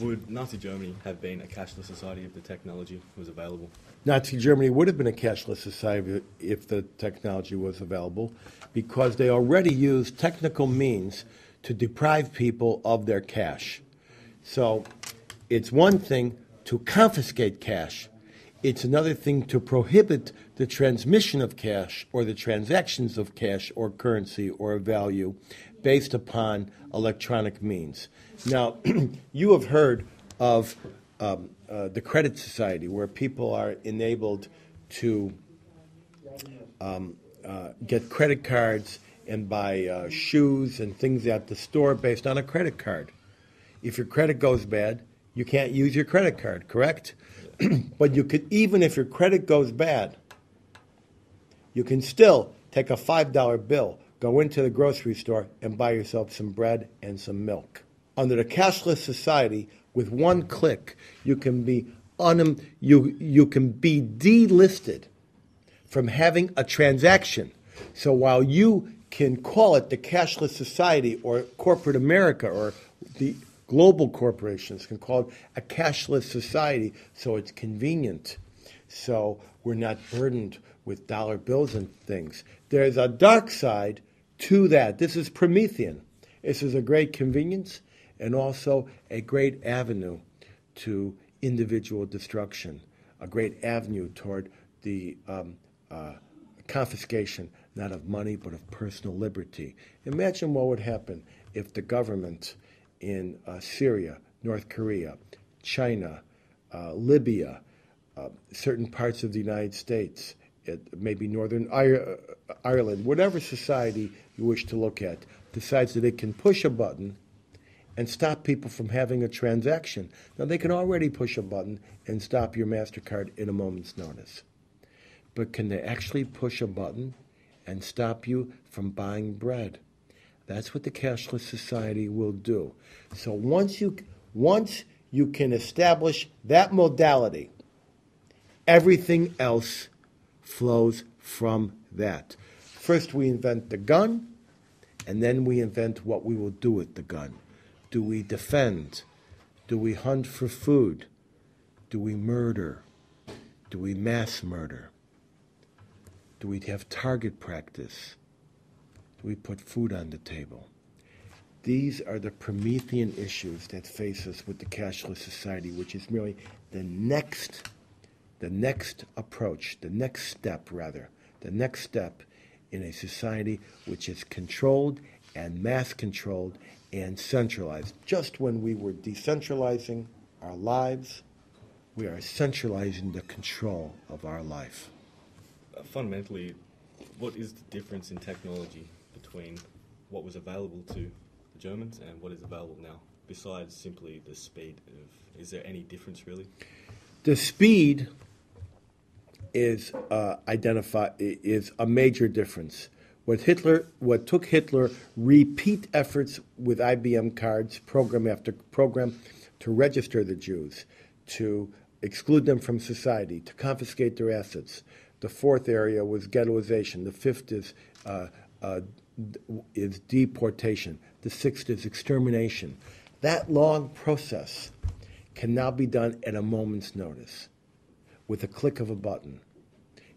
Would Nazi Germany have been a cashless society if the technology was available? Nazi Germany would have been a cashless society if the technology was available, because they already used technical means to deprive people of their cash. So it's one thing to confiscate cash. It's another thing to prohibit the transmission of cash or the transactions of cash or currency or value based upon electronic means. Now, you have heard of the credit society, where people are enabled to get credit cards and buy shoes and things at the store based on a credit card. If your credit goes bad, you can't use your credit card, correct? But you could, even if your credit goes bad, you can still take a $5 bill, go into the grocery store, and buy yourself some bread and some milk. Under the cashless society, with one click, you can be delisted from having a transaction. So while you can call it the cashless society, or corporate America, or the global corporations can call it a cashless society, so it's convenient. So we're not burdened with dollar bills and things. There's a dark side to that. This is Promethean. This is a great convenience and also a great avenue to individual destruction, a great avenue toward the confiscation, not of money, but of personal liberty. Imagine what would happen if the government in Syria, North Korea, China, Libya, certain parts of the United States, maybe Northern Ireland, whatever society you wish to look at, decides that it can push a button and stop people from having a transaction. Now, they can already push a button and stop your MasterCard in a moment's notice. But can they actually push a button and stop you from buying bread? That's what the cashless society will do. So once you can establish that modality, everything else flows from that. First we invent the gun, and then we invent what we will do with the gun. Do we defend? Do we hunt for food? Do we murder? Do we mass murder? Do we have target practice? We put food on the table. These are the Promethean issues that face us with the cashless society, which is merely the next approach, the next step, rather, the next step in a society which is controlled and mass-controlled and centralized. Just when we were decentralizing our lives, we are centralizing the control of our life. Fundamentally, what is the difference in technology between what was available to the Germans and what is available now, besides simply the speed? Is there any difference, really? The speed is a major difference. What took Hitler repeat efforts with IBM cards, program after program, to register the Jews, to exclude them from society, to confiscate their assets. The fourth area was ghettoization. The fifth is deportation. The sixth is extermination. That long process can now be done at a moment's notice with a click of a button.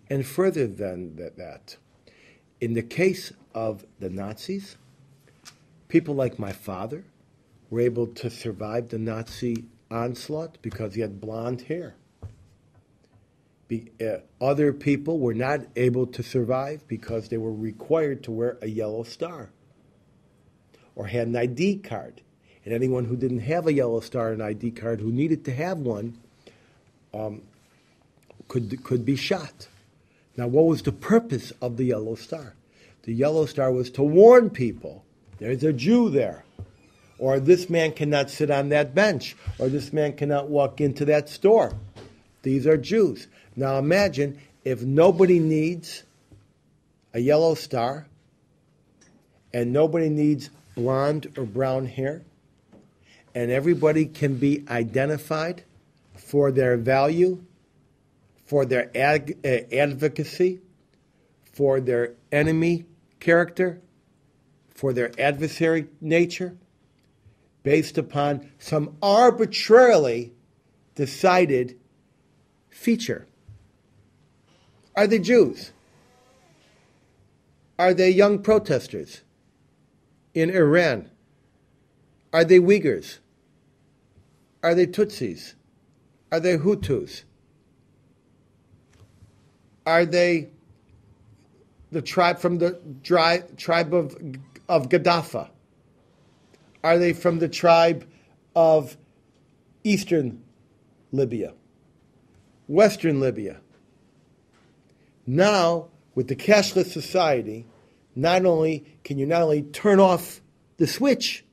And further than that, in the case of the Nazis, people like my father were able to survive the Nazi onslaught because he had blonde hair. Other people were not able to survive because they were required to wear a yellow star or had an ID card. And anyone who didn't have a yellow star and ID card, who needed to have one, could be shot. Now, what was the purpose of the yellow star? The yellow star was to warn people, there's a Jew there, or this man cannot sit on that bench, or this man cannot walk into that store. These are Jews. Now imagine if nobody needs a yellow star and nobody needs blonde or brown hair, and everybody can be identified for their value, for their advocacy, for their enemy character, for their adversary nature. based upon some arbitrarily decided feature? Are they Jews? Are they young protesters in Iran? Are they Uyghurs? Are they Tutsis? Are they Hutus? Are they the tribe from the tribe of Gaddafi? Are they from the tribe of Eastern Libya? Western Libya? Now, with the cashless society, not only can you turn off the switch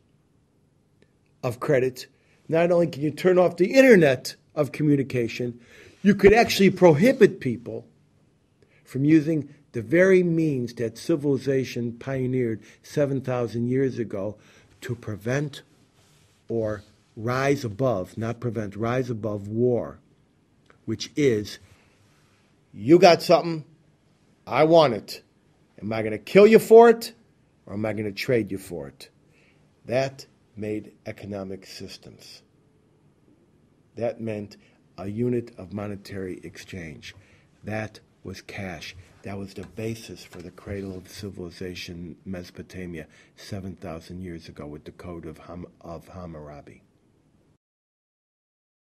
of credit, not only can you turn off the internet of communication, you could actually prohibit people from using the very means that civilization pioneered 7,000 years ago to prevent or rise above, not prevent, rise above war, which is, you got something, I want it. Am I going to kill you for it, or am I going to trade you for it? That made economic systems. That meant a unit of monetary exchange. That was cash. That was the basis for the cradle of civilization, Mesopotamia, 7,000 years ago with the Code of Hammurabi.